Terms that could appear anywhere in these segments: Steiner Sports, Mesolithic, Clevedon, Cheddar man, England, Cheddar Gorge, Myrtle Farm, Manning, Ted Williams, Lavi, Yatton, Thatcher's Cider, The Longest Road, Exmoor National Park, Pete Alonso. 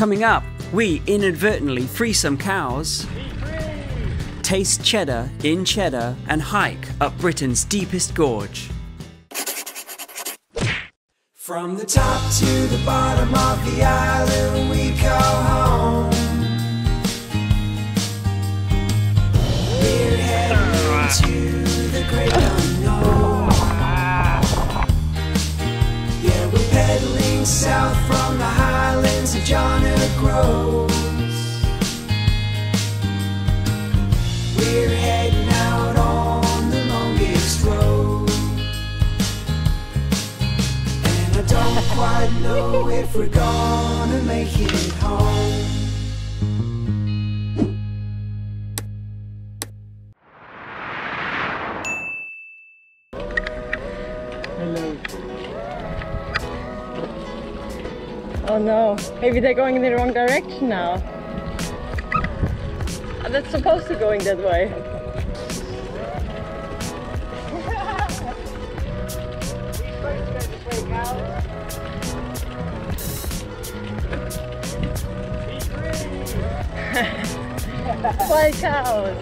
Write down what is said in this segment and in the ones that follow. Coming up, we inadvertently free some cows, taste cheddar in Cheddar, and hike up Britain's deepest gorge. From the top to the bottom of the island we call home. We're heading to the great unknown. Yeah, we're pedaling south from the highlands of Jonah Groves. We're heading out on the longest road. Don't quite know if we're gonna make it home. Hello. Oh no, maybe they're going in the wrong direction now. That's supposed to be going that way. White cows.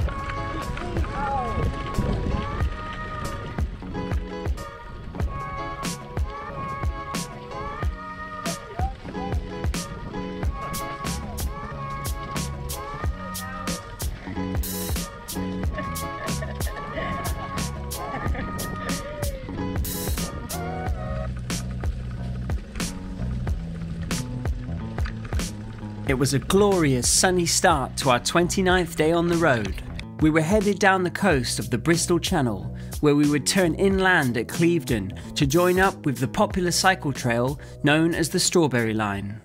It was a glorious sunny start to our 29th day on the road. We were headed down the coast of the Bristol Channel, where we would turn inland at Clevedon to join up with the popular cycle trail known as the Strawberry Line.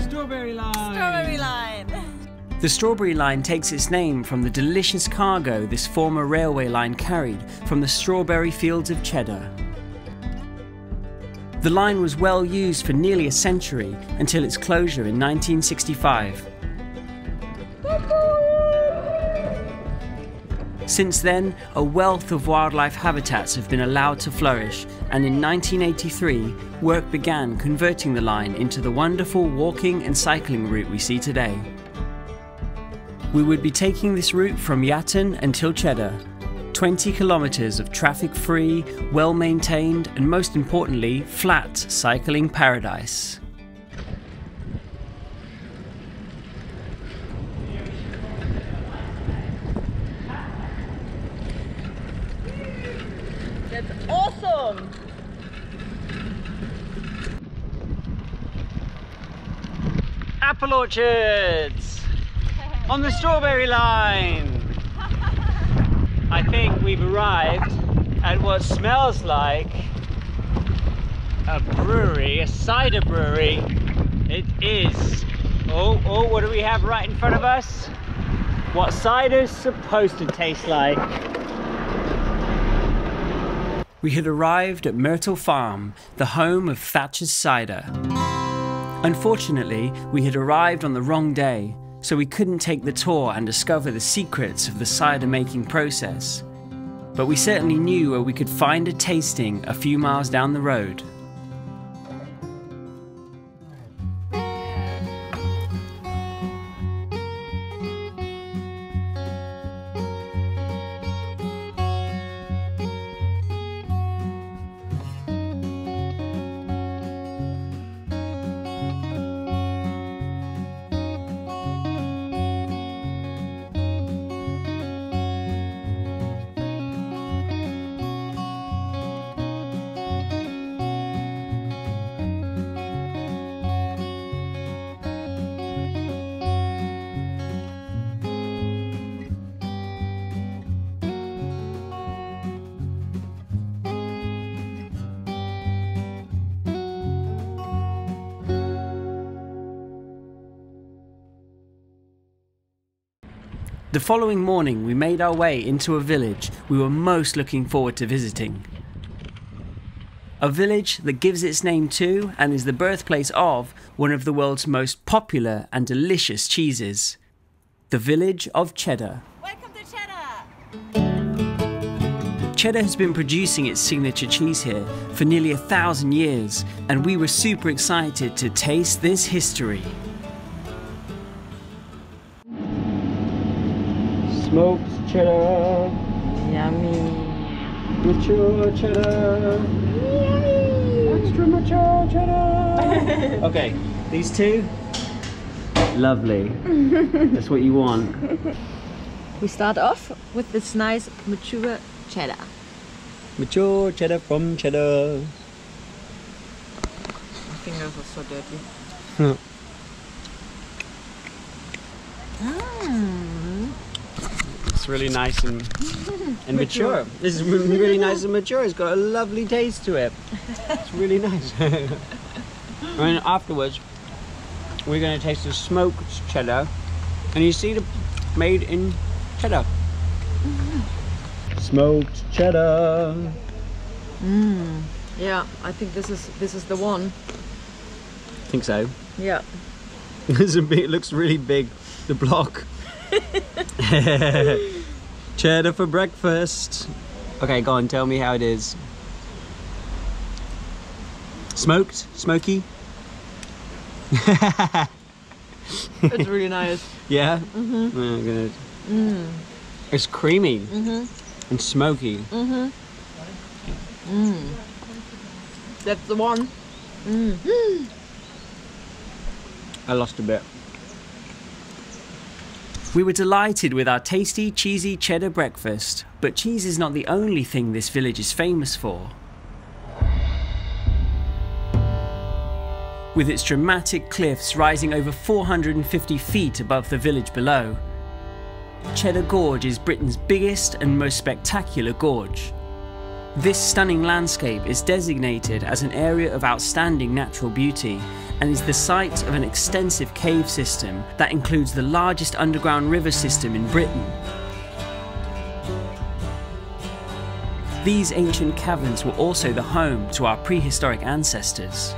Strawberry Line! Strawberry Line! The Strawberry Line takes its name from the delicious cargo this former railway line carried from the strawberry fields of Cheddar. The line was well used for nearly a century until its closure in 1965. Since then, a wealth of wildlife habitats have been allowed to flourish, and in 1983, work began converting the line into the wonderful walking and cycling route we see today. We would be taking this route from Yatton until Cheddar. 20 kilometres of traffic-free, well-maintained and, most importantly, flat cycling paradise. That's awesome! Apple orchards! On the Strawberry Line! I think we've arrived at what smells like a brewery, a cider brewery. It is. Oh, what do we have right in front of us? What cider's supposed to taste like. We had arrived at Myrtle Farm, the home of Thatcher's Cider. Unfortunately, we had arrived on the wrong day, so we couldn't take the tour and discover the secrets of the cider making process. But we certainly knew where we could find a tasting a few miles down the road. The following morning, we made our way into a village we were most looking forward to visiting. A village that gives its name to, and is the birthplace of, one of the world's most popular and delicious cheeses. The village of Cheddar. Welcome to Cheddar! Cheddar has been producing its signature cheese here for nearly 1,000 years, and we were super excited to taste this history. Smoked cheddar. Yummy. Mature cheddar. Yummy. Extra mature cheddar. Okay, these two. Lovely. That's what you want. We start off with this nice mature cheddar. Mature cheddar from Cheddar. My fingers are so dirty. It's really nice and mature. It's really nice and mature. It's got a lovely taste to it. It's really nice. And afterwards, we're going to taste the smoked cheddar, and you see the made in cheddar. Smoked cheddar. Yeah, I think this is the one. I think so. Yeah. It looks really big, the block. Cheddar for breakfast. Okay, go on, tell me how it is. Smoked, smoky. It's really nice. Yeah? Mm-hmm. Oh, good. Mm. It's creamy. Mm-hmm. And smoky. Mm-hmm. Mm. That's the one. Mm. I lost a bit. We were delighted with our tasty, cheesy cheddar breakfast, but cheese is not the only thing this village is famous for. With its dramatic cliffs rising over 450 feet above the village below, Cheddar Gorge is Britain's biggest and most spectacular gorge. This stunning landscape is designated as an area of outstanding natural beauty and is the site of an extensive cave system that includes the largest underground river system in Britain. These ancient caverns were also the home to our prehistoric ancestors.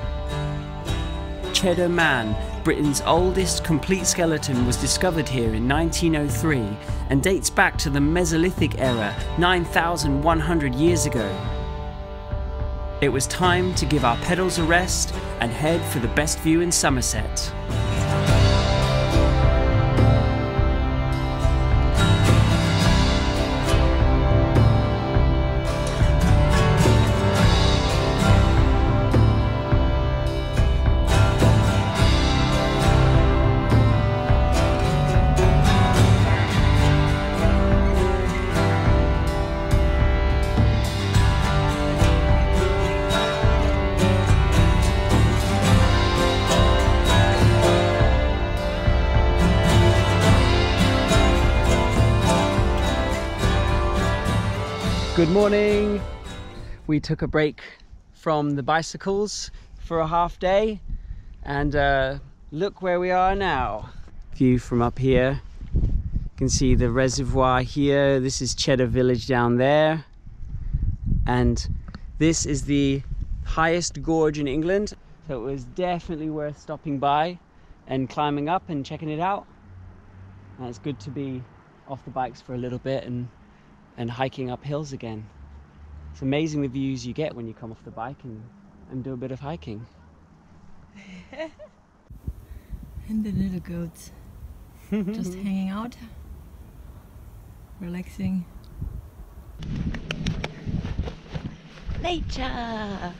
Cheddar Man, Britain's oldest complete skeleton, was discovered here in 1903 and dates back to the Mesolithic era 9,100 years ago. It was time to give our pedals a rest and head for the best view in Somerset. Good morning. We took a break from the bicycles for a half day, and look where we are now. View from up here. You can see the reservoir here. This is Cheddar Village down there. And this is the highest gorge in England. So it was definitely worth stopping by and climbing up and checking it out. And it's good to be off the bikes for a little bit and hiking up hills again. It's amazing the views you get when you come off the bike and do a bit of hiking. And the little goats just hanging out, relaxing. Nature!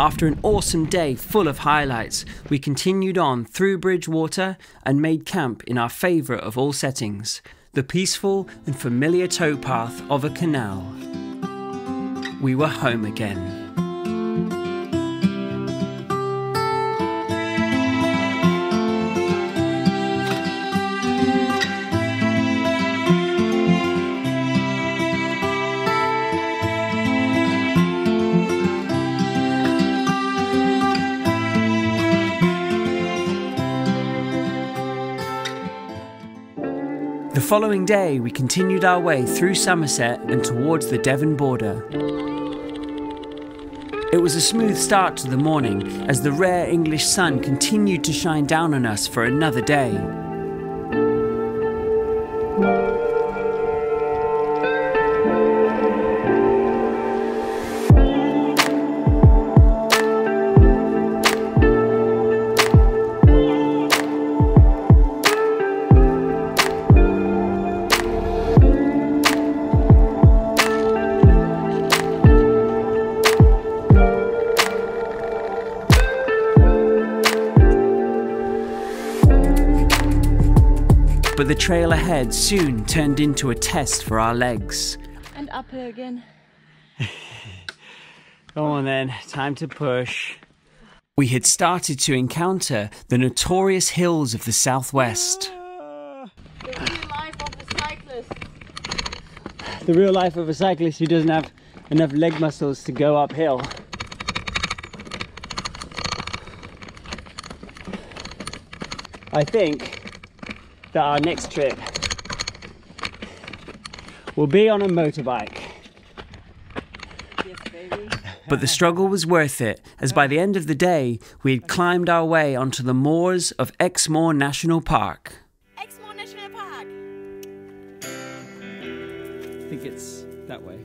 After an awesome day full of highlights, we continued on through Bridgewater and made camp in our favourite of all settings, the peaceful and familiar towpath of a canal. We were home again. The following day, we continued our way through Somerset and towards the Devon border. It was a smooth start to the morning as the rare English sun continued to shine down on us for another day. but the trail ahead soon turned into a test for our legs. And uphill again. Come on then, time to push. We had started to encounter the notorious hills of the southwest. The real life of a cyclist. The real life of a cyclist who doesn't have enough leg muscles to go uphill. I think that our next trip will be on a motorbike. Yes, baby. But the struggle was worth it, as by the end of the day, we had climbed our way onto the moors of Exmoor National Park. Exmoor National Park! I think it's that way.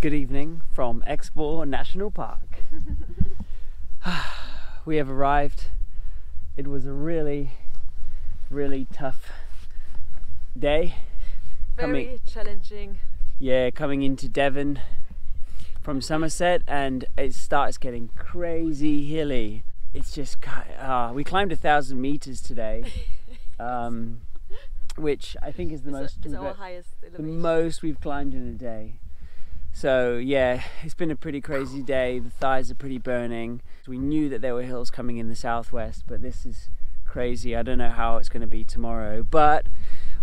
Good evening from Exmoor National Park. We have arrived. It was a really tough day. Very challenging. Yeah, coming into Devon from Somerset, and it starts getting crazy hilly. It's just, we climbed 1,000 meters today, which I think is the most we've climbed in a day. So yeah, it's been a pretty crazy day. The thighs are pretty burning. We knew that there were hills coming in the southwest, but this is crazy. I don't know how it's going to be tomorrow, but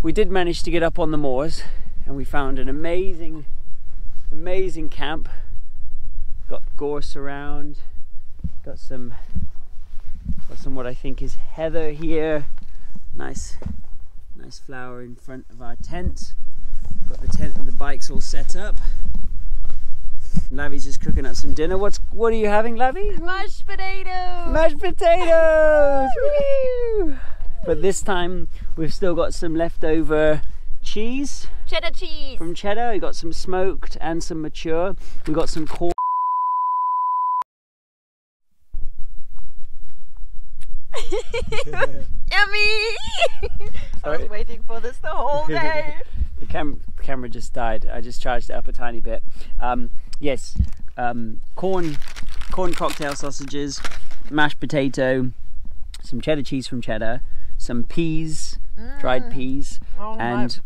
we did manage to get up on the moors, and we found an amazing camp. Got gorse around, got some what I think is heather here. Nice flower in front of our tent. Got the tent and the bikes all set up. Lavi's just cooking up some dinner. What are you having, Lavi? Mashed potatoes! Mashed potatoes! Woo! But this time we've still got some leftover cheese. Cheddar cheese! From Cheddar. We got some smoked and some mature. We got some corn. Yummy! I was waiting for this the whole day. The camera just died. I just charged it up a tiny bit. Corn cocktail sausages, mashed potato, some cheddar cheese from Cheddar, some peas, dried peas, and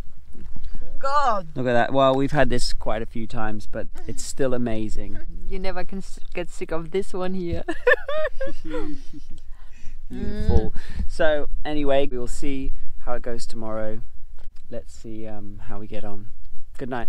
God, look at that. Well, we've had this quite a few times, but it's still amazing. You never can get sick of this one here. Beautiful. So anyway, we will see how it goes tomorrow. Let's see how we get on. Good night.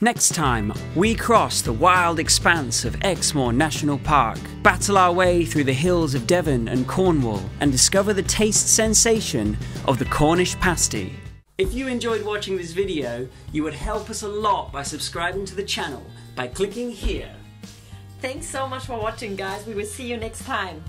Next time, we cross the wild expanse of Exmoor National Park, battle our way through the hills of Devon and Cornwall, and discover the taste sensation of the Cornish pasty. If you enjoyed watching this video, you would help us a lot by subscribing to the channel by clicking here. Thanks so much for watching, guys. We will see you next time.